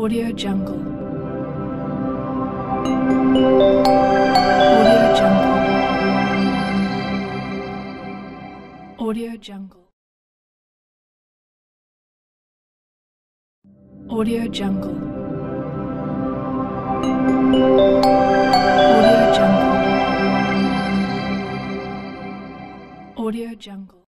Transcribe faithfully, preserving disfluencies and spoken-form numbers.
Audio Jungle. Audio Jungle. Audio Jungle. Audio Jungle. Audio Jungle. Audio Jungle.